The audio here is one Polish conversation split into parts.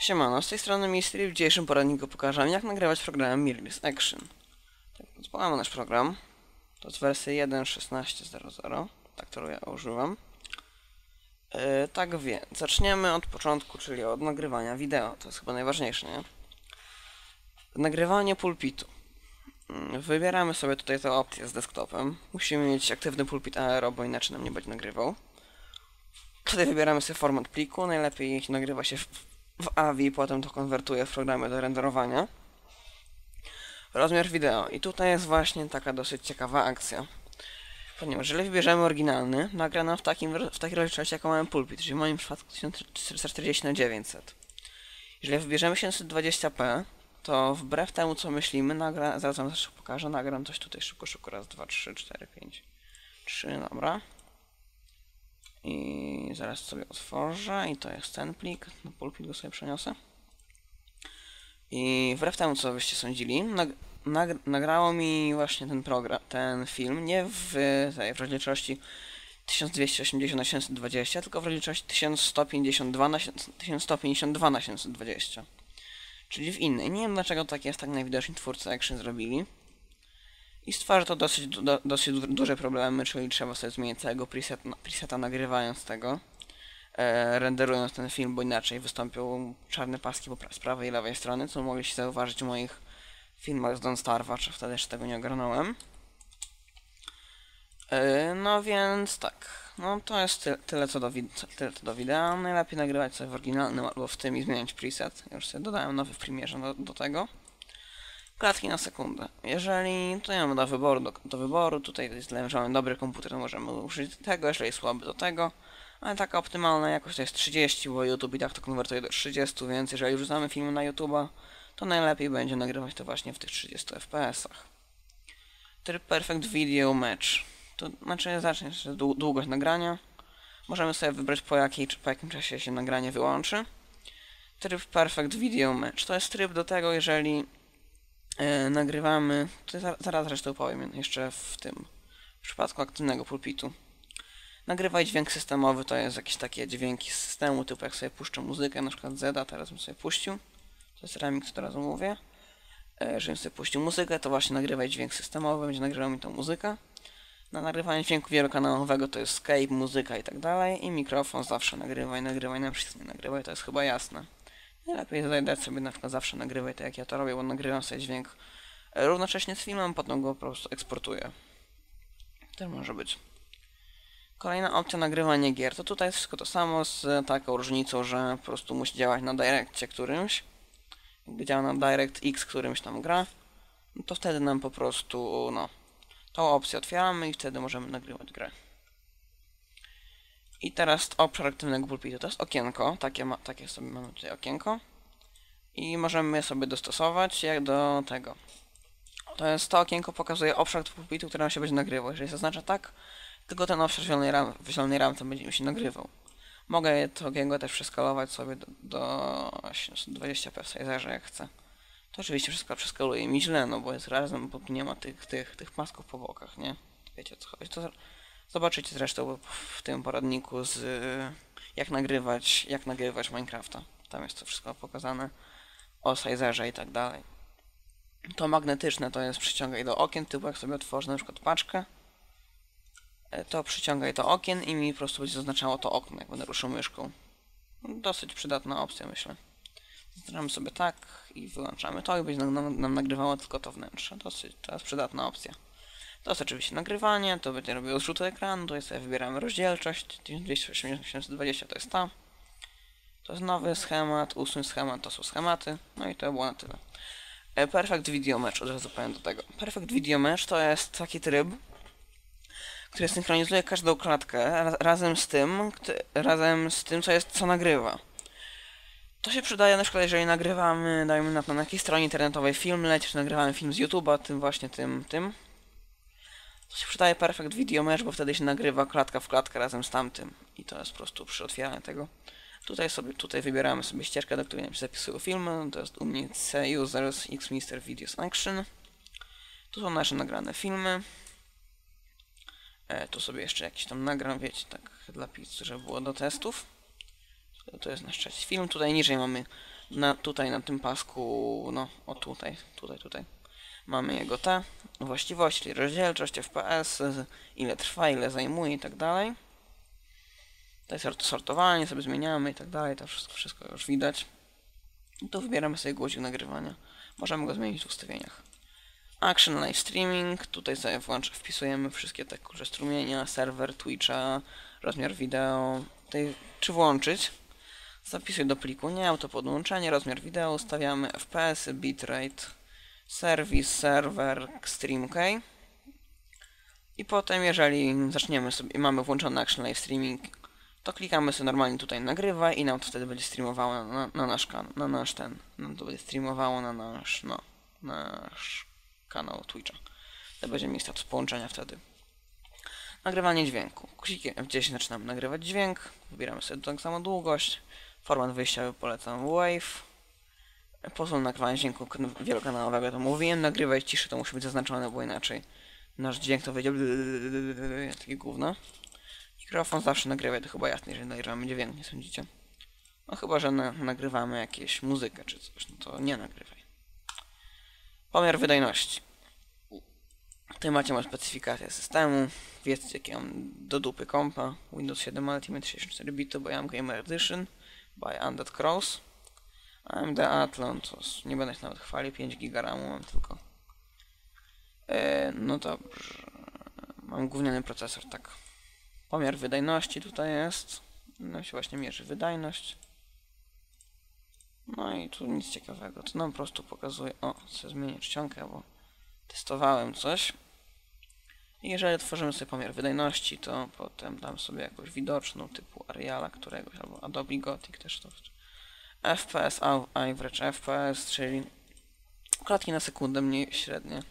Siemano, z tej strony Mister i w dzisiejszym poradniku pokażę, jak nagrywać programem Mirillis Action. Tak więc podamy nasz program. To jest wersja 1.16.00. Tak, którą ja używam. Tak więc, zaczniemy od początku, czyli od nagrywania wideo. To jest chyba najważniejsze, nie? Nagrywanie pulpitu. Wybieramy sobie tutaj tę opcję z desktopem. Musimy mieć aktywny pulpit Aero, bo inaczej nam nie będzie nagrywał. Wtedy wybieramy sobie format pliku. Najlepiej nagrywa się w AVI, potem to konwertuje w programie do renderowania. Rozmiar wideo. I tutaj jest właśnie taka dosyć ciekawa akcja. Ponieważ jeżeli wybierzemy oryginalny, nagra nam w takiej rozdzielczości, jaką mamy pulpit, czyli w moim przypadku 1440x900. Jeżeli wybierzemy 720p, to wbrew temu, co myślimy, nagra, zaraz wam też pokażę, nagram coś tutaj szybko, raz, dwa, trzy, cztery, pięć, trzy, dobra. I zaraz sobie otworzę i to jest ten plik, na pulpit go sobie przeniosę. I wbrew temu, co byście sądzili, nagrało mi właśnie ten film nie w rozdzielczości 1280x720, tylko w rozdzielczości 1152x720. Czyli w innej. Nie wiem, dlaczego tak jest, tak najwidoczniej twórcy Action zrobili. I stwarza to dosyć duże problemy, czyli trzeba sobie zmienić całego preseta nagrywając tego, renderując ten film, bo inaczej wystąpią czarne paski z prawej i lewej strony, co mogliście zauważyć w moich filmach z Don't Starve, czy wtedy jeszcze tego nie ogarnąłem. No więc tak, no to jest tyle co do wideo. Najlepiej nagrywać sobie w oryginalnym albo w tym i zmieniać preset. Już sobie dodałem nowy w Premierze do tego. Klatki na sekundę. Jeżeli to nie mamy do wyboru, tutaj jest, jeżeli mamy dobry komputer, to możemy użyć tego, jeżeli słaby to tego. Ale taka optymalna jakość to jest 30, bo YouTube i tak to konwertuje do 30, więc jeżeli rzucamy film na YouTube'a, to najlepiej będzie nagrywać to właśnie w tych 30 fps-ach. Tryb Perfect Video Match. To znaczy zacznie się długość nagrania. Możemy sobie wybrać po jakim czasie się nagranie wyłączy. Tryb Perfect Video Match to jest tryb do tego, jeżeli nagrywamy... Zaraz zresztą powiem jeszcze w tym przypadku aktywnego pulpitu. Nagrywaj dźwięk systemowy, to jest jakieś takie dźwięki z systemu, typu jak sobie puszczę muzykę, na przykład Zeda, teraz bym sobie puścił. To jest remix, teraz mówię. Jeżeli sobie puścił muzykę, to właśnie nagrywaj dźwięk systemowy, będzie nagrywał mi tą muzykę. Na nagrywanie dźwięku wielokanałowego to jest Skype, muzyka i tak dalej. I mikrofon zawsze nagrywaj, na przykład nie nagrywaj, to jest chyba jasne. Najlepiej tutaj dać sobie na przykład zawsze nagrywaj, tak jak ja to robię, bo nagrywam sobie dźwięk równocześnie z filmem, potem go po prostu eksportuję. To może być. Kolejna opcja nagrywanie gier. To tutaj jest wszystko to samo z taką różnicą, że po prostu musi działać na Directcie którymś. Jakby działa na DirectX którymś tam gra, no to wtedy nam po prostu, no, tą opcję otwieramy i wtedy możemy nagrywać grę. I teraz obszar aktywnego pulpitu. To jest okienko, takie sobie mamy tutaj okienko. I możemy je sobie dostosować jak do tego. To jest to okienko, pokazuje obszar pulpitu, który nam się będzie nagrywał. Jeżeli zaznacza tak, tylko ten obszar w zielonej ramce będzie mi się nagrywał. Mogę to okienko też przeskalować sobie do 720p, jak chcę. To oczywiście wszystko przeskaluje mi źle, no bo jest razem, bo nie ma tych pasków po bokach, nie? Wiecie o co chodzi. To zobaczycie zresztą w tym poradniku z jak nagrywać Minecrafta. Tam jest to wszystko pokazane o sizerze i tak dalej. To magnetyczne to jest przyciągaj do okien, typu jak sobie otworzę na przykład paczkę, to przyciągaj do okien i mi po prostu będzie zaznaczało to okno, jak będę ruszył myszką. Dosyć przydatna opcja, myślę. Zaczynamy sobie tak i wyłączamy to i będzie nam nagrywało tylko to wnętrze. Dosyć, to jest przydatna opcja. To jest oczywiście nagrywanie, to będzie robiło zrzuty ekranu, tutaj sobie wybieramy rozdzielczość, 1280x720 to jest ta. To jest nowy schemat, usuń schemat, to są schematy, no i to było na tyle. Perfect Video Match, od razu powiem do tego. Perfect Video Match to jest taki tryb, który synchronizuje każdą klatkę razem z tym co nagrywa. To się przydaje na przykład, jeżeli nagrywamy, dajmy na to, na jakiejś stronie internetowej film leci, czy nagrywamy film z YouTube'a, tym. To się przydaje Perfect Video Match, bo wtedy się nagrywa klatka w klatkę razem z tamtym. I to jest po prostu przy otwieraniu tego. Tutaj wybieramy sobie ścieżkę, do której nam się zapisują filmy. To jest u mnie C Users xMister Videos Action. Tu są nasze nagrane filmy. Tu sobie jeszcze jakiś tam nagram, wiecie, tak dla pizzy, żeby było do testów. To jest nasz trzeci film. Tutaj niżej mamy tutaj na tym pasku, no o tutaj mamy jego te właściwości, czyli rozdzielczość, FPS, ile trwa, ile zajmuje i tak dalej. Tutaj sortowanie sobie zmieniamy i tak dalej, to wszystko już widać. I tu wybieramy sobie guzik nagrywania. Możemy go zmienić w ustawieniach. Action Live Streaming, tutaj sobie wpisujemy wszystkie te kurze strumienia, serwer, Twitcha, rozmiar wideo, tutaj, czy włączyć. Zapisuj do pliku, nie, autopodłączenie, rozmiar wideo, ustawiamy FPS, bitrate, serwis, serwer, streamkey. I potem jeżeli zaczniemy sobie, mamy włączony Action Live Streaming, to klikamy sobie normalnie tutaj nagrywa i nam to wtedy będzie streamowało na nasz kanał, na nasz ten, nam to będzie streamowało na nasz, no, nasz kanał Twitcha. To będzie mieć status połączenia wtedy. Nagrywanie dźwięku. Guzikiem F10 zaczynamy nagrywać dźwięk. Wybieramy sobie tak samo długość. Format wyjściowy polecam Wave. Pozwól nagrywania dźwięku wielokanałowego to mówiłem. Nagrywaj ciszy, to musi być zaznaczone, bo inaczej nasz dźwięk to wyjdzie takie gówno. Mikrofon zawsze nagrywaj, to chyba jasne, jeżeli nagrywamy dźwięk, nie sądzicie? No chyba, że nagrywamy jakieś muzykę czy coś, no to nie nagrywaj. Pomiar wydajności. Tutaj macie moją specyfikację systemu. Wiecie, jakie mam do dupy kompa. Windows 7 Ultimate 64 bity, bo ja mam Gamer Edition by Undead Cross. AMD Athlon, co nie będę się nawet chwalił, 5 GB RAM mam tylko. No dobrze. Mam gówniany procesor, tak. Pomiar wydajności tutaj jest. No się właśnie mierzy wydajność. No i tu nic ciekawego. To nam po prostu pokazuje... O, chcę zmienić czcionkę, bo testowałem coś. I jeżeli tworzymy sobie pomiar wydajności, to potem dam sobie jakąś widoczną typu Ariala któregoś, albo Adobe Gothic też to. FPS, AVI wręcz FPS, czyli klatki na sekundę mniej średnie,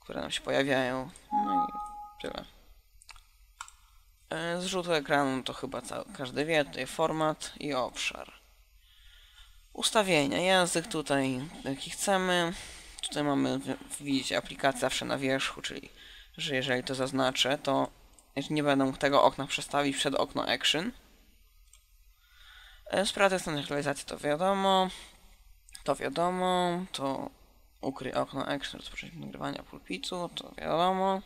które nam się pojawiają. No i tyle. Zrzutu ekranu to chyba każdy wie. Tutaj format i obszar. Ustawienia, język tutaj jaki chcemy. Tutaj mamy, widzicie, aplikację zawsze na wierzchu, czyli że jeżeli to zaznaczę, to nie będę mógł tego okna przestawić przed okno Action. Sprawdzę stan aktualizacji, to wiadomo. To wiadomo. To ukryj okno Action, rozpocząć nagrywania pulpitu, to wiadomo.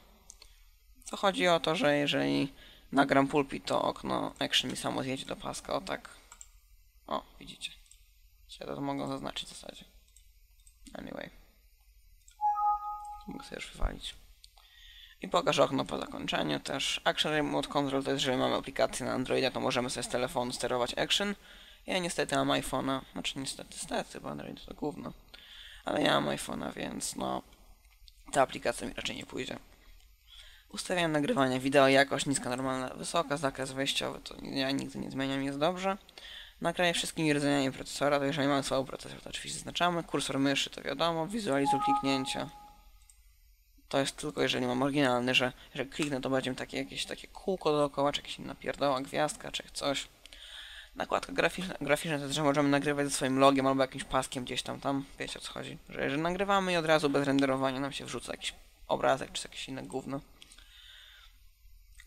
To chodzi o to, że jeżeli nagram pulpit, to okno Action mi samo zjedzie do paska, o tak. O, widzicie. Ja to mogę zaznaczyć w zasadzie. Anyway. Mogę sobie już wywalić. I pokażę okno po zakończeniu też. Action Remote Control to jest, jeżeli mamy aplikację na Androida, to możemy sobie z telefonu sterować Action. Ja niestety mam iPhone'a, znaczy niestety, bo Android to gówno. Ale ja mam iPhone'a, więc no... Ta aplikacja mi raczej nie pójdzie. Ustawiam nagrywanie wideo, jakość niska, normalna, wysoka, zakres wejściowy, to ja nigdy nie zmieniam, jest dobrze. Nagranie wszystkimi rdzeniami procesora, to jeżeli mamy słaby procesor, to oczywiście zaznaczamy. Kursor myszy, to wiadomo. Wizualizuj kliknięcia. To jest tylko jeżeli mam oryginalny, że kliknę, to będzie takie jakieś takie kółko dookoła, czy jakaś inna pierdoła, gwiazdka, czy coś. Nakładka graficzna to jest, że możemy nagrywać ze swoim logiem albo jakimś paskiem gdzieś tam, wiecie o co chodzi. Że nagrywamy i od razu bez renderowania nam się wrzuca jakiś obrazek, czy jakieś inne gówno.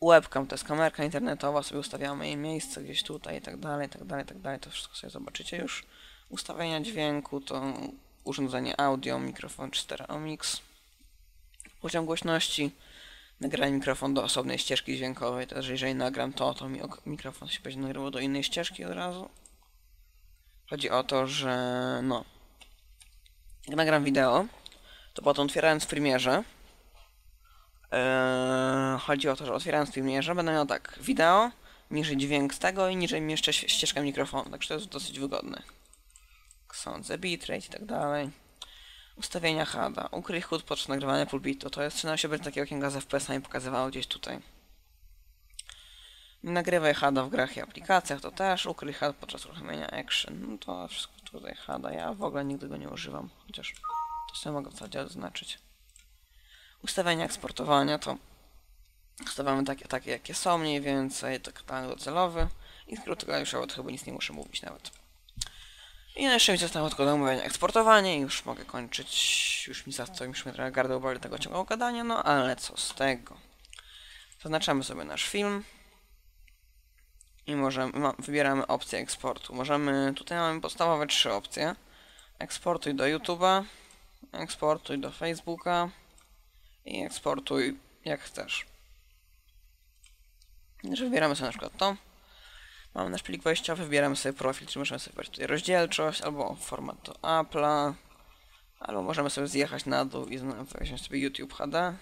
Webcam to jest kamerka internetowa, sobie ustawiamy jej miejsce gdzieś tutaj i tak dalej, tak dalej, tak dalej. To wszystko sobie zobaczycie już. Ustawienia dźwięku to urządzenie audio, mikrofon czy stereo mix. Poziom głośności, nagranie mikrofon do osobnej ścieżki dźwiękowej. Także jeżeli nagram to, to mi mikrofon się będzie nagrywał do innej ścieżki od razu. Chodzi o to, że no... Jak nagram wideo, to potem otwierając w Premierze, chodzi o to, że otwierając streamerze będę miał tak wideo, niżej dźwięk z tego i niżej jeszcze ścieżka mikrofonu, także to jest dosyć wygodne. Sądzę, bitrate i tak dalej. Ustawienia HUD-a. Ukryj HUD podczas nagrywania pulpitu. To jest, czy nam się będzie takie okienka z FPS-ami pokazywało gdzieś tutaj. Nagrywaj HUD-a w grach i aplikacjach, to też. Ukryj HUD podczas uruchamiania Action. No to wszystko tutaj HUD-a. Ja w ogóle nigdy go nie używam, chociaż to sobie mogę w zasadzie oznaczyć. Ustawienia eksportowania to ustawiamy takie jakie są mniej więcej, to kanał docelowy i skrót klawiszowy, to chyba nic nie muszę mówić nawet. I jeszcze mi zostało tylko do omówienia eksportowanie i już mogę kończyć, już mi trochę gardło boli tego ciągłego gadania, no ale co z tego. Zaznaczamy sobie nasz film i możemy, wybieramy opcję eksportu. Możemy, tutaj mamy podstawowe 3 opcje. Eksportuj do YouTube'a, eksportuj do Facebooka i eksportuj jak chcesz. Jeżeli wybieramy sobie na przykład to, mamy nasz plik wejściowy, wybieramy sobie profil, czy możemy sobie wybrać tutaj rozdzielczość, albo format do Apple'a, albo możemy sobie zjechać na dół i weźmiemy sobie YouTube HD,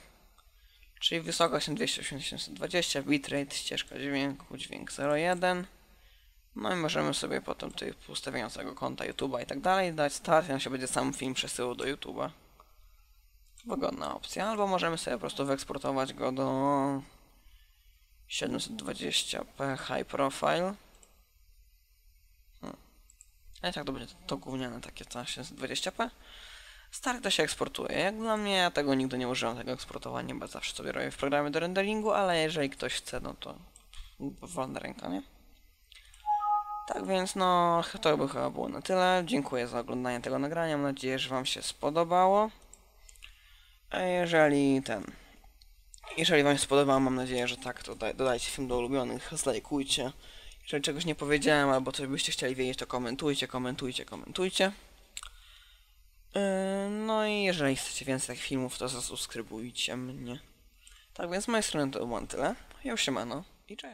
czyli wysokość 280x720, bitrate, ścieżka dźwięku, dźwięk 0.1. No i możemy sobie potem tutaj ustawienia całego konta YouTube'a i tak dalej dać start i nam się będzie sam film przesyłał do YouTube'a. Wygodna opcja, albo możemy sobie po prostu wyeksportować go do 720p high profile. A i tak to będzie to gówniane takie co 720p. Stary to się eksportuje. Jak dla mnie, ja tego nigdy nie używam, tego eksportowania, bo zawsze sobie robię w programie do renderingu, ale jeżeli ktoś chce, no to wolna ręka, nie? Tak więc no, to by chyba było na tyle. Dziękuję za oglądanie tego nagrania, mam nadzieję, że wam się spodobało. A jeżeli wam się spodobało, mam nadzieję, że tak, to dodajcie film do ulubionych, zlajkujcie. Jeżeli czegoś nie powiedziałem, albo coś byście chcieli wiedzieć, to komentujcie. No i jeżeli chcecie więcej takich filmów, to zasubskrybujcie mnie. Tak więc z mojej strony to było na tyle. Ja już się mano i cześć.